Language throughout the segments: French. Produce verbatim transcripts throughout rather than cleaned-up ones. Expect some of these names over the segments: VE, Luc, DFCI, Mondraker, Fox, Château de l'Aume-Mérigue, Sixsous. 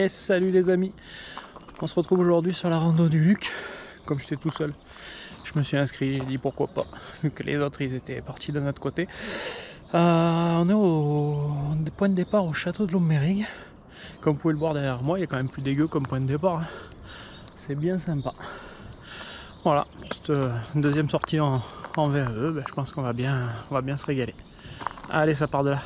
Et salut les amis, on se retrouve aujourd'hui sur la rando du Luc. Comme j'étais tout seul, je me suis inscrit, j'ai dit pourquoi pas, vu que les autres ils étaient partis de notre côté. Euh, on est au point de départ au château de l'Aume-Mérigue. Comme vous pouvez le voir derrière moi, il est quand même plus dégueu comme point de départ. Hein. C'est bien sympa. Voilà, pour cette deuxième sortie en, en V E, ben, je pense qu'on va bien, on va bien se régaler. Allez, ça part de là.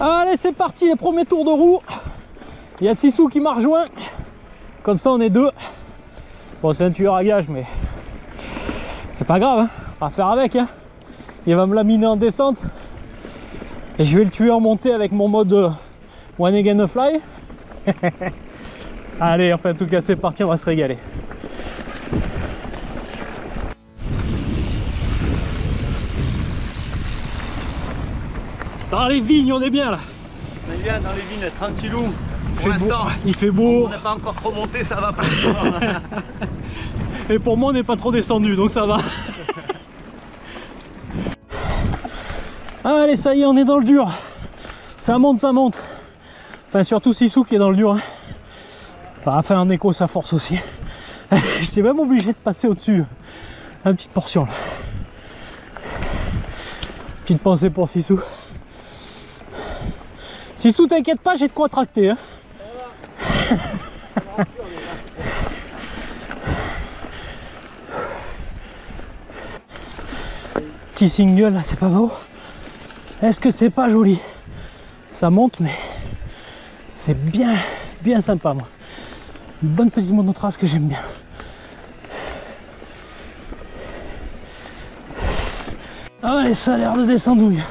Allez, c'est parti, les premiers tours de roue. Il y a Sixsous qui m'a rejoint. Comme ça, on est deux. Bon, c'est un tueur à gage, mais c'est pas grave. Hein. On va faire avec. Hein. Il va me la miner en descente. Et je vais le tuer en montée avec mon mode One Again a Fly. Allez, enfin, en tout cas, c'est parti, on va se régaler. Dans les vignes, on est bien là. On est bien dans les vignes, tranquillou. Pour l'instant, il fait beau. On n'est pas encore trop monté, ça va pas. Et pour moi, on n'est pas trop descendu, donc ça va. Allez, ça y est, on est dans le dur. Ça monte, ça monte. Enfin, surtout Sixsous qui est dans le dur. Hein. Enfin, en écho, ça force aussi. J'étais même obligé de passer au-dessus. Une petite portion là. Petite pensée pour Sixsous. Sixsous, t'inquiète pas, j'ai de quoi tracter. Hein. Petit single là, c'est pas beau. Est-ce que c'est pas joli? Ça monte, mais c'est bien, bien sympa, moi. Une bonne petite monotrace que j'aime bien. Allez, ça a l'air de descendouille.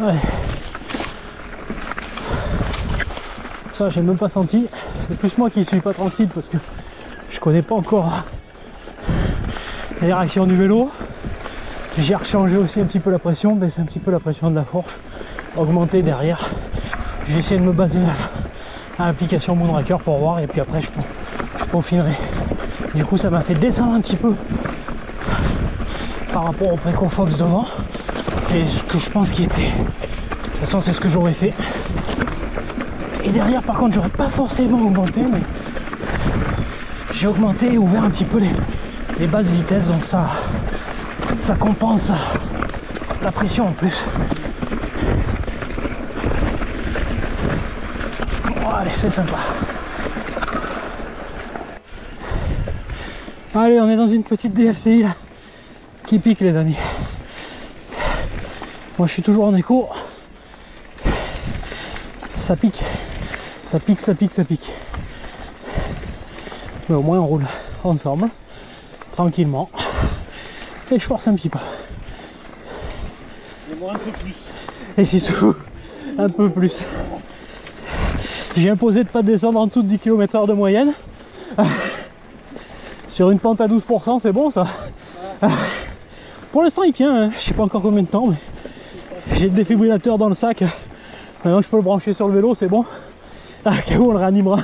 Ouais. Ça j'ai même pas senti, c'est plus moi qui suis pas tranquille parce que je connais pas encore la direction du vélo. J'ai rechangé aussi un petit peu la pression, baissé un petit peu la pression de la fourche, augmenté derrière. J'ai essayé de me baser à l'application Mondraker pour voir et puis après je, je peaufinerai. Du coup ça m'a fait descendre un petit peu par rapport au préco Fox devant. C'est ce que je pense qu'il était. De toute façon, c'est ce que j'aurais fait. Et derrière, par contre, j'aurais pas forcément augmenté, mais j'ai augmenté et ouvert un petit peu les, les basses vitesses, donc ça, ça compense la pression en plus. Bon, allez, c'est sympa. Allez, on est dans une petite D F C I là, qui pique, les amis. Moi je suis toujours en écho, ça pique, ça pique, ça pique, ça pique. Mais au moins on roule ensemble, tranquillement. Et je force un petit peu. Et moi un peu plus. Et Sixsous, un peu plus. J'ai imposé de ne pas descendre en dessous de dix kilomètres heure de moyenne. Sur une pente à douze pour cent, c'est bon ça. Pour l'instant il tient, hein. Je sais pas encore combien de temps, mais... J'ai le défibrillateur dans le sac, maintenant je peux le brancher sur le vélo, c'est bon. Ah, où on le réanimera.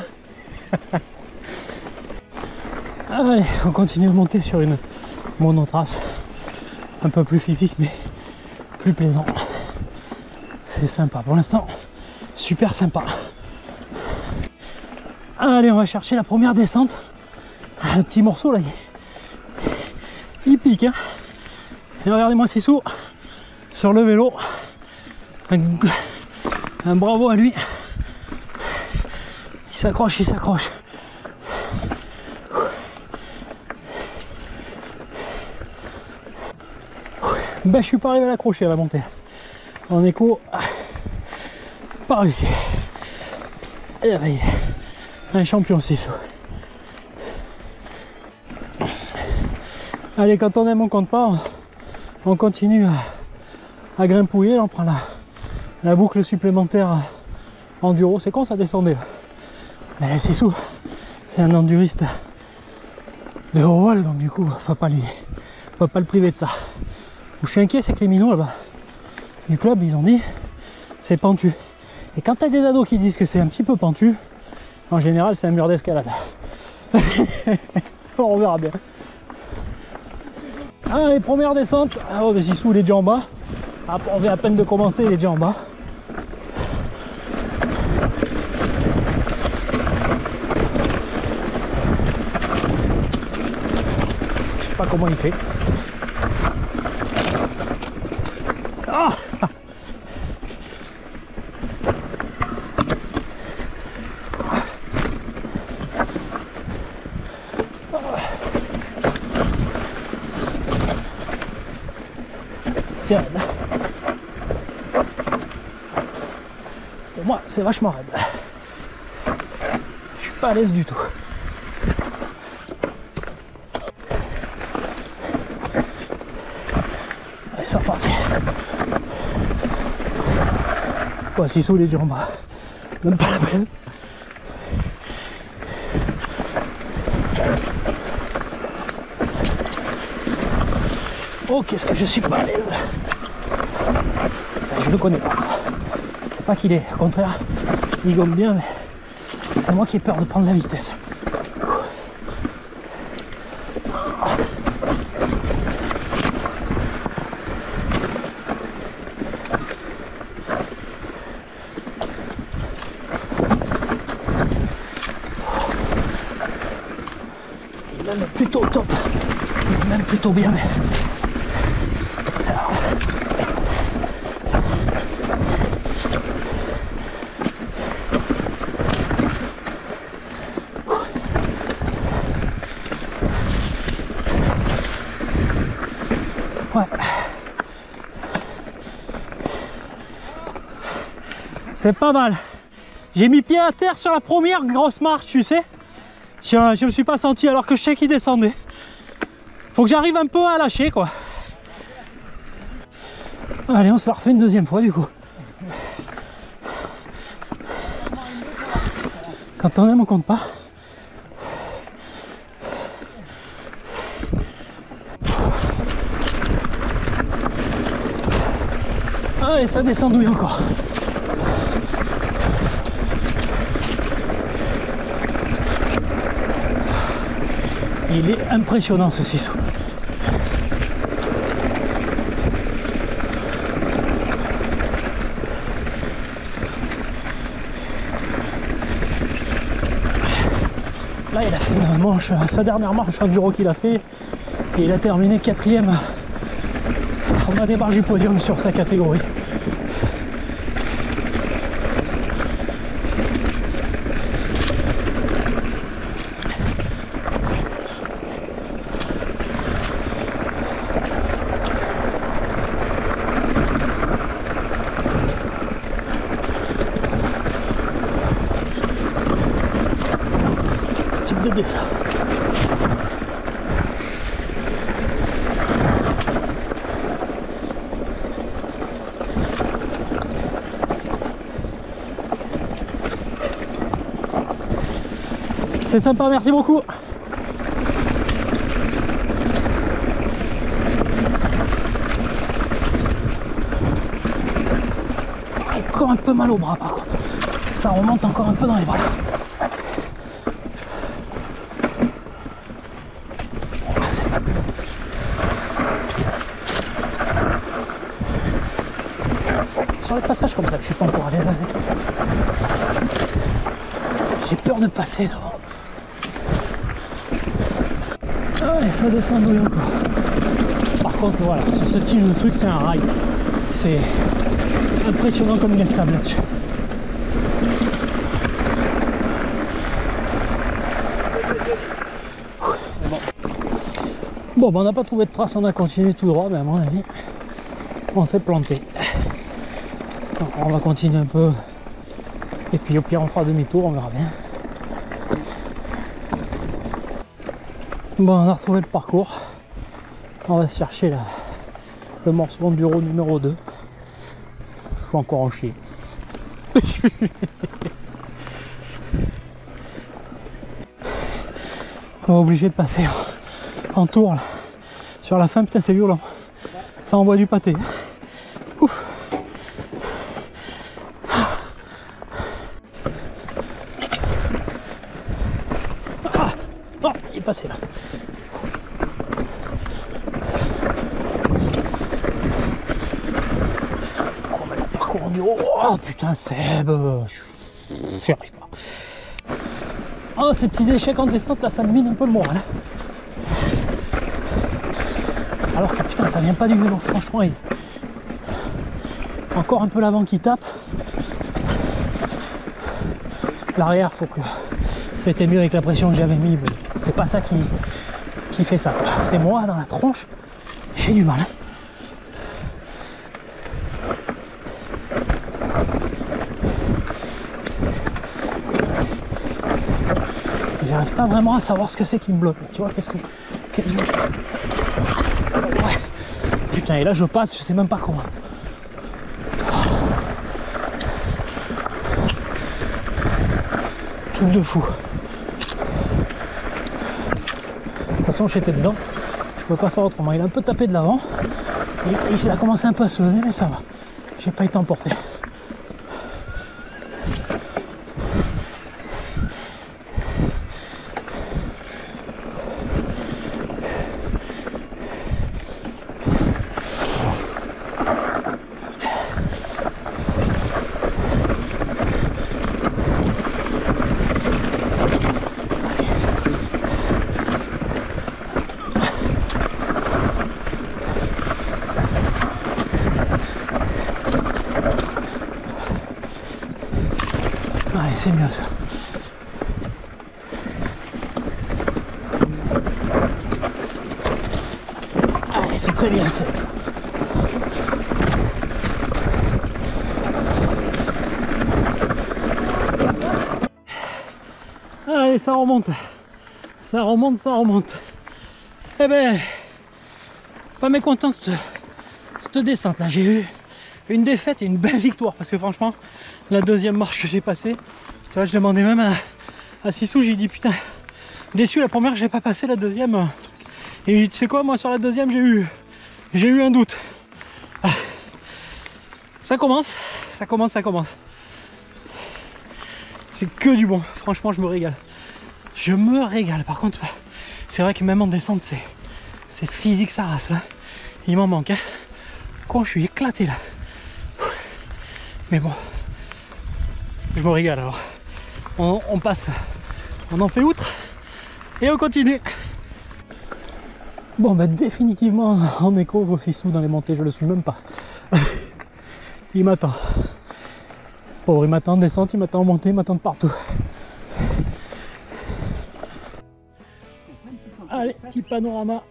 Allez, on continue à monter sur une monotrace un peu plus physique mais plus plaisant. C'est sympa pour l'instant, super sympa. Allez, on va chercher la première descente. Ah, le petit morceau là, il pique. Hein. Et regardez-moi Sixsous sur le vélo. Un, un bravo à lui, il s'accroche, il s'accroche. Ben, je suis pas arrivé à l'accrocher à la montée en écho, pas réussi. Et ben, un champion Sixsous. Allez, quand on aime on compte pas, on, on continue à à grimpouiller. On prend la, la boucle supplémentaire enduro. C'est con, ça descendait. Mais Sixsous, c'est un enduriste de roll, donc du coup on va pas lui, on va pas le priver de ça. Où je suis inquiet, c'est que les minots là-bas du club, ils ont dit c'est pentu. Et quand t'as des ados qui disent que c'est un petit peu pentu, en général c'est un mur d'escalade. On verra bien. Allez, première descente. Oh, mais Sixsous, il est déjà en bas. On vient à peine de commencer, il est déjà en bas. Je sais pas comment il fait. Oh, c'est raide. Pour moi, c'est vachement raide. Je suis pas à l'aise du tout. Allez, c'est reparti. Quoi, Sixsous, les jambes, même pas la peine. Oh, qu'est-ce que je suis pas à l'aise. Je le connais pas. C'est pas qu'il est, au contraire, il gomme bien, mais c'est moi qui ai peur de prendre la vitesse. Il est même plutôt au top, il est même plutôt bien, mais... Ouais. C'est pas mal. J'ai mis pied à terre sur la première grosse marche, tu sais. Je, je me suis pas senti alors que je sais qu'il descendait. Faut que j'arrive un peu à lâcher, quoi. Allez, on se la refait une deuxième fois, du coup. Quand on aime, on compte pas. Et ça descend douille encore. Il est impressionnant ce Sixsous. Là il a fait une manche, sa dernière marche enduro qu'il a fait, et il a terminé quatrième en bas des barres du podium sur sa catégorie. Ça. C'est sympa, merci beaucoup. Encore un peu mal au bras par contre. Ça remonte encore un peu dans les bras. Sur les passages comme ça, je suis pas encore à l'aise avec. J'ai peur de passer devant. Allez, ça descend douille encore. Par contre, voilà, sur ce type de truc, c'est un rail. C'est impressionnant comme il est stable là-dessus. Bon, ben on n'a pas trouvé de trace, on a continué tout droit, mais à mon avis, on s'est planté. Donc, on va continuer un peu, et puis au pire on fera demi-tour, on verra bien. Bon, on a retrouvé le parcours, on va se chercher la, le morceau enduro numéro deux. Je suis encore en chier. On va obligé de passer. Hein. en tour là, sur la fin, putain c'est violent, ça envoie du pâté. Ouf. Ah. Oh, il est passé là. On va mettre le parcours enduro. Oh putain Seb, j'y arrive pas. Oh, ces petits échecs en descente là, ça me mine un peu le moral. Alors que putain ça vient pas du violon, franchement il... Encore un peu l'avant qui tape. L'arrière, faut que... C'était mieux avec la pression que j'avais mis, mais c'est pas ça qui, qui fait ça. C'est moi dans la tronche, j'ai du mal. J'arrive pas vraiment à savoir ce que c'est qui me bloque. Tu vois, qu'est-ce que... Quel jeu... Ouais. Putain, et là je passe, je sais même pas comment. Truc de fou. De toute façon j'étais dedans, je peux pas faire autrement. Il a un peu tapé de l'avant, il a commencé un peu à se lever, mais ça va, j'ai pas été emporté. C'est mieux ça. Allez, c'est très bien ça. Allez, ça remonte. Ça remonte, ça remonte. Eh ben, pas mécontent de cette descente là. J'ai eu une défaite et une belle victoire parce que franchement, la deuxième marche que j'ai passée, tu vois, je demandais même à, à Sixsous, j'ai dit putain, déçu la première, j'ai pas passé la deuxième. Euh, et tu sais quoi, moi sur la deuxième, j'ai eu j'ai eu un doute. Ah. Ça commence, ça commence, ça commence. C'est que du bon, franchement, je me régale. Je me régale. Par contre, c'est vrai que même en descente, c'est c'est physique sa race là. Il m'en manque. Hein. Quand je suis éclaté là. Mais bon, je me régale alors. On, on passe, on en fait outre et on continue. Bon bah définitivement en écho vos Sixsous dans les montées, je le suis même pas. Il m'attend. Pauvre, il m'attend en descente, il m'attend en montée, il m'attend de partout. Allez, petit panorama.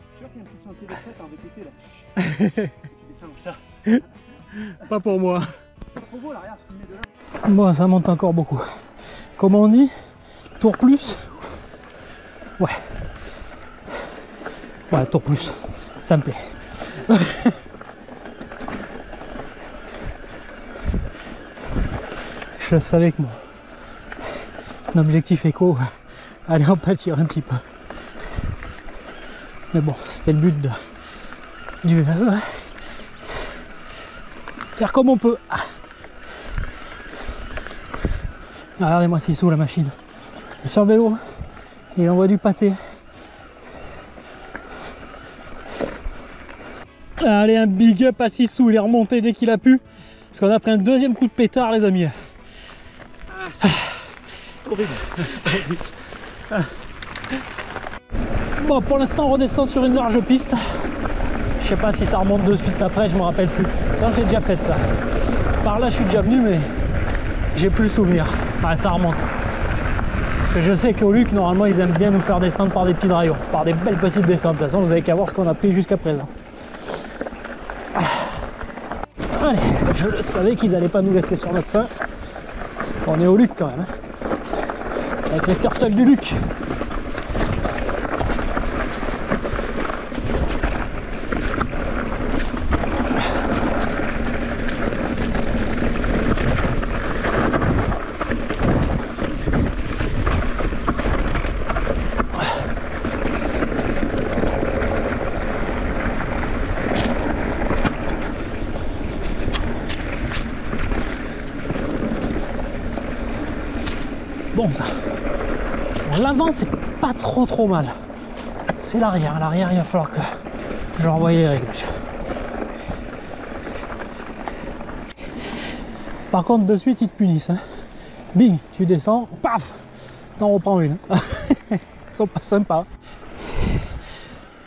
Pas pour moi. Bon, ça monte encore beaucoup. Comment on dit? Tour plus? Ouais. Ouais, tour plus. Ça me plaît. Je savais que mon objectif éco allait en pâtir un petit peu. Mais bon, c'était le but de, du V E. Hein. Faire comme on peut. Ah, regardez-moi Sixsous la machine. Il est sur vélo, il envoie du pâté. Allez, un big up à Sixsous, il est remonté dès qu'il a pu. Parce qu'on a pris un deuxième coup de pétard les amis. Ah, horrible. Bon, pour l'instant on redescend sur une large piste. Je sais pas si ça remonte de suite après, je me rappelle plus. Non, j'ai déjà fait ça. Par là je suis déjà venu mais j'ai plus le souvenir. Ah, ça remonte. Parce que je sais qu'au Luc, normalement, ils aiment bien nous faire descendre par des petits drayons, par des belles petites descentes. De toute façon, vous avez qu'à voir ce qu'on a pris jusqu'à présent. Allez, je le savais qu'ils n'allaient pas nous laisser sur notre fin. On est au Luc quand même. Hein. Avec les turtles du Luc. bon ça. Bon, l'avant c'est pas trop trop mal. C'est l'arrière. L'arrière il va falloir que je revoie les réglages. Par contre de suite ils te punissent. Hein. Bing, tu descends, paf, t'en reprends une. Ils sont pas sympas.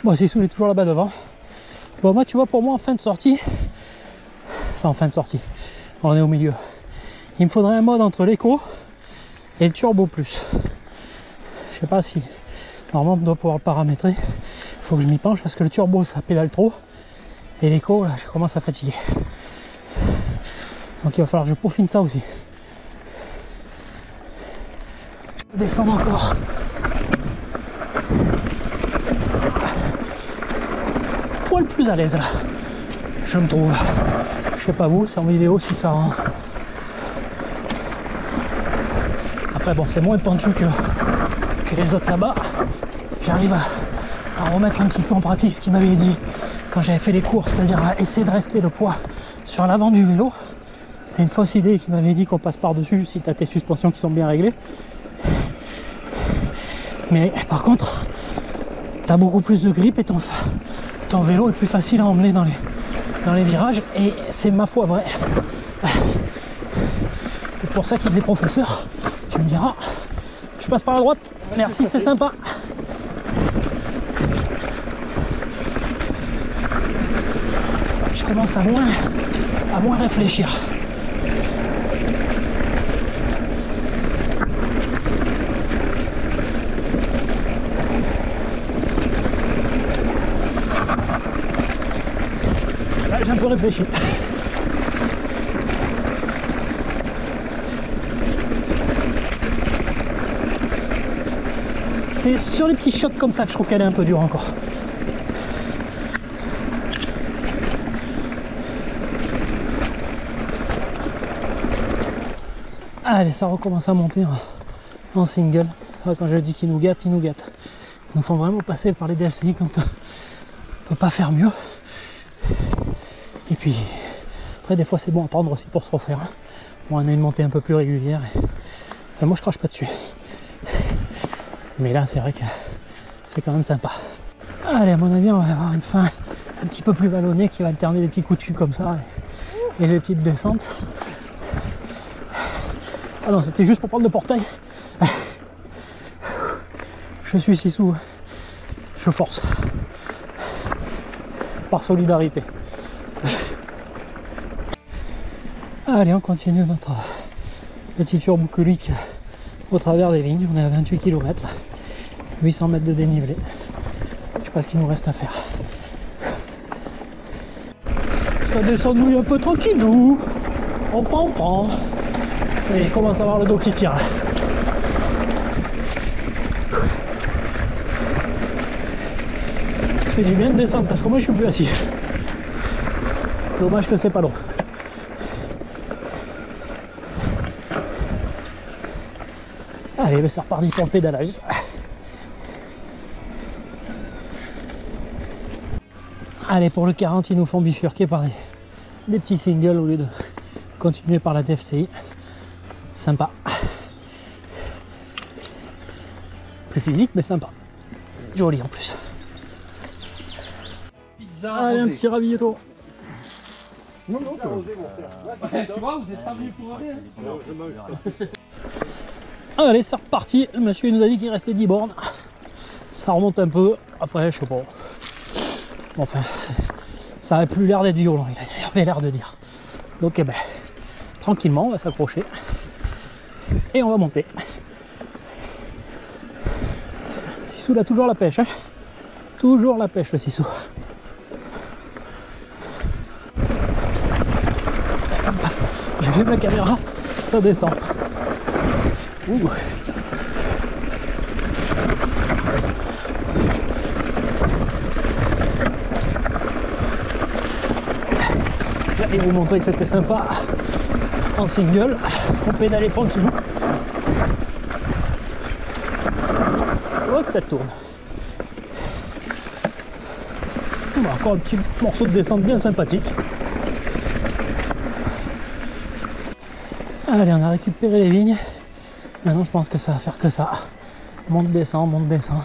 Bon, Sixsous est toujours là-bas devant. Bon, moi tu vois, pour moi en fin de sortie, enfin en fin de sortie, on est au milieu, il me faudrait un mode entre l'écho et le turbo plus. Je sais pas si normalement on doit pouvoir le paramétrer. Il faut que je m'y penche parce que le turbo ça pédale trop et l'écho là je commence à fatiguer, donc il va falloir que je peaufine ça aussi. Descendre encore. Poil plus à l'aise là, je me trouve. Je sais pas vous, c'est en vidéo si ça. Hein. Après bon, c'est moins pentu que, que les autres là-bas. J'arrive à, à remettre un petit peu en pratique ce qu'il m'avait dit quand j'avais fait les courses, c'est-à-dire à essayer de rester le poids sur l'avant du vélo. C'est une fausse idée qu'il m'avait dit qu'on passe par-dessus si tu as tes suspensions qui sont bien réglées. Mais par contre, tu as beaucoup plus de grip et ton, ton vélo est plus facile à emmener dans les, dans les virages. Et c'est ma foi vrai. C'est pour ça qu'il est professeur. Tu me diras, je passe par la droite. Merci, c'est sympa. Je commence à moins, à moins réfléchir. Réfléchis. C'est sur les petits shots comme ça que je trouve qu'elle est un peu dure encore. Allez, ça recommence à monter en, en single. Enfin, quand je dis qu'ils nous gâtent, ils nous gâtent. Ils nous font vraiment passer par les D F C I quand on ne peut pas faire mieux. Et puis après des fois c'est bon à prendre aussi pour se refaire. Bon, on a une montée un peu plus régulière. Enfin, moi je crache pas dessus. Mais là c'est vrai que c'est quand même sympa. Allez, à mon avis on va avoir une fin un petit peu plus ballonnée qui va alterner des petits coups de cul comme ça et, et les petites descentes. Ah non, c'était juste pour prendre le portail. Je suis Sixsous. Je force. Par solidarité. Allez, on continue notre petit tour bucolique au travers des vignes. On est à vingt-huit kilomètres, huit cents mètres de dénivelé. Je sais pas ce qu'il nous reste à faire. Ça descend nous un peu tranquillou. On prend, on prend. Et il commence à avoir le dos qui tire. Ça fait du bien de descendre parce que moi je suis plus assis. Dommage que c'est pas long. Allez, c'est reparti pour le pédalage. Allez, pour le quarante, ils nous font bifurquer par des, des petits singles au lieu de continuer par la D F C I. Sympa. Plus physique, mais sympa. Joli en plus. Pizza. Allez, un petit raviolo. Non, non, non. Tu vois, vous n'êtes pas venu pour rien. Non, je mange. Allez, c'est reparti. Le monsieur nous a dit qu'il restait dix bornes. Ça remonte un peu. Après, je sais pas. Enfin, ça n'avait plus l'air d'être violent. Il avait l'air de dire. Donc, eh ben, tranquillement, on va s'accrocher. Et on va monter. Sixsous, là, toujours la pêche. Hein, toujours la pêche, le Sixsous. J'ai vu ma caméra. Ça descend. Ouh. Là, il vous montrait que c'était sympa en single, on pédalait tranquillement. Oh, ça tourne. Oh, bah, encore un petit morceau de descente bien sympathique. Allez, on a récupéré les vignes. Maintenant je pense que ça va faire que ça. Monte, descend, monte, descend.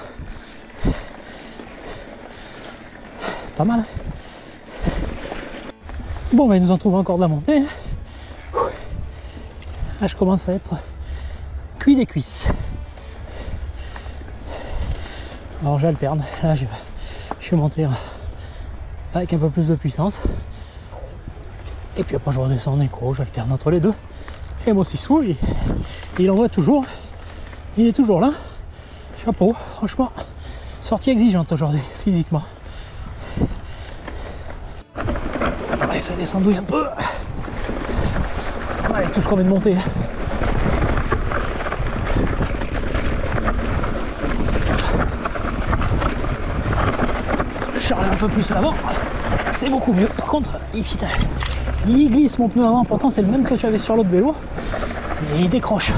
Pas mal. Bon bah il nous en trouve encore de la montée. Là je commence à être cuit des cuisses. Alors j'alterne, là je, je suis monté avec un peu plus de puissance. Et puis après je redescends en écho, j'alterne entre les deux. Et mon Sixsous, il, il envoie toujours, il est toujours là. Chapeau, franchement, sortie exigeante aujourd'hui, physiquement. Allez, ça descendouille un peu. Allez, tout ce qu'on vient de monter. Charler un peu plus à l'avant, c'est beaucoup mieux. Par contre, il, il glisse mon pneu avant, pourtant c'est le même que j'avais sur l'autre vélo. Et il décroche.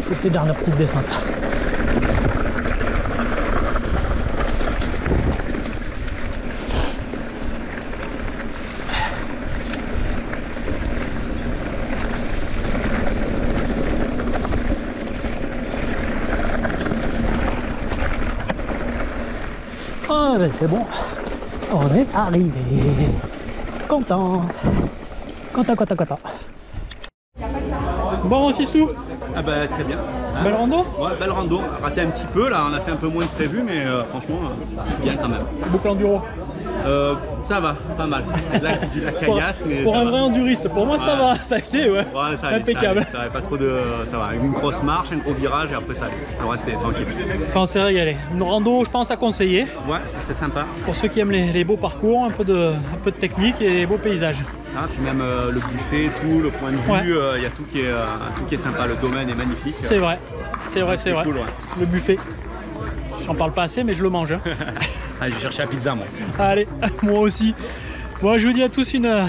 C'était la dernière petite descente. Oh ben c'est bon, on est arrivé. Content, content, content, content. Bon, Sixsous. Ah bah très bien. Hein, belle rando. Ouais, belle rando. Raté un petit peu là, on a fait un peu moins de prévu, mais euh, franchement, euh, bien quand même. Beaucoup enduro. Euh, ça va, pas mal. Là c'est de la caillasse, mais pour un vrai enduriste, pour moi ouais. Ça va, ça a été ouais. Ouais ça allait, impeccable. Ça allait, ça allait, pas trop de, ça va. Une grosse marche, un gros virage et après ça allait. Le reste est tranquille. Enfin, on s'est régalé. Une rando, je pense à conseiller. Ouais, c'est sympa. Pour ceux qui aiment les, les beaux parcours, un peu de, un peu de technique et les beaux paysages. Ah, puis même euh, le buffet, tout, le point de vue, il ouais. euh, y a tout qui, est, euh, tout qui est sympa, le domaine est magnifique. C'est vrai, c'est vrai, c'est vrai. Cool, ouais. Le buffet, j'en parle pas assez mais je le mange. Hein. Allez, je vais chercher la pizza moi. Allez, moi aussi. Bon, je vous dis à tous une,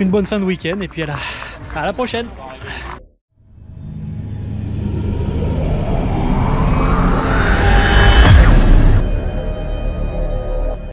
une bonne fin de week-end et puis à la, à la prochaine.